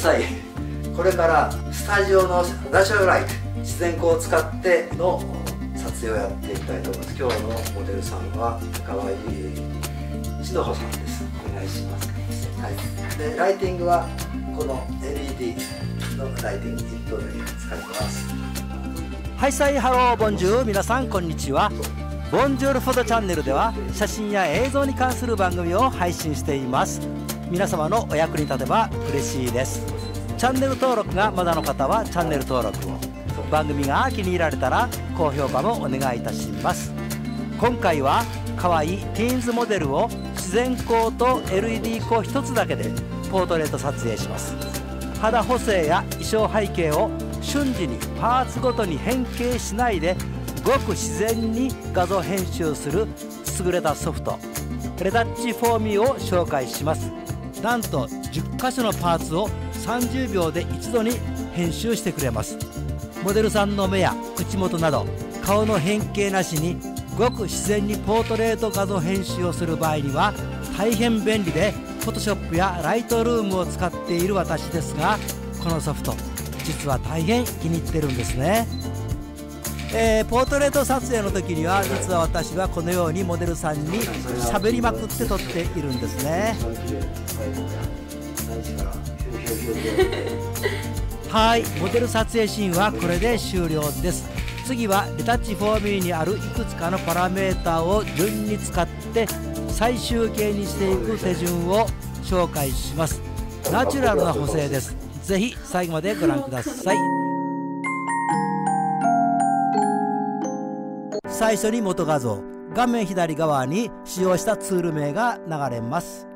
際これからスタジオのナチュラルライト、自然光を使っての撮影をやっていきたいと思います。今日のモデルさんは河合篠穂さんです。お願いします、はい、でライティングはこの LED のライティング等で使います。はい、さいハローボンジュール、皆さんこんにちは。ボンジュールフォトチャンネルでは写真や映像に関する番組を配信しています。皆様のお役に立てば嬉しいです。チャンネル登録がまだの方はチャンネル登録を、番組が気に入られたら高評価もお願いいたします。今回は可愛いティーンズモデルを自然光と LED 光一つだけでポートレート撮影します。肌補正や衣装背景を瞬時にパーツごとに変形しないでごく自然に画像編集する優れたソフト、レタッチフォーミーを紹介します。なんと10箇所のパーツを30秒で一度に編集してくれます。モデルさんの目や口元など顔の変形なしにごく自然にポートレート画像編集をする場合には大変便利で、 Photoshop や Lightroom を使っている私ですが、このソフト実は大変気に入ってるんですね。ポートレート撮影の時には実は私はこのようにモデルさんに喋りまくって撮っているんですね。はい、モデル撮影シーンはこれで終了です。次はレタッチフォーミーにあるいくつかのパラメータを順に使って最終形にしていく手順を紹介します。ナチュラルな補正です。ぜひ最後までご覧ください。最初に元画像、画面左側に使用したツール名が流れます。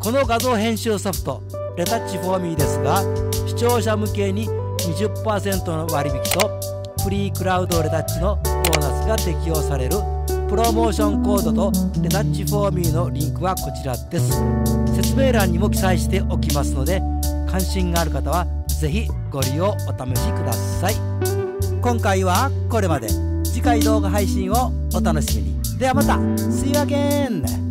この画像編集ソフトレタッチフォーミーですが、視聴者向けに 20% の割引とフリークラウドレタッチのボーナスが適用されるプロモーションコードとレタッチフォーミーのリンクはこちらです。説明欄にも記載しておきますので、関心がある方はぜひご利用お試しください。今回はこれまで。次回動画配信をお楽しみに。ではまた。See you again!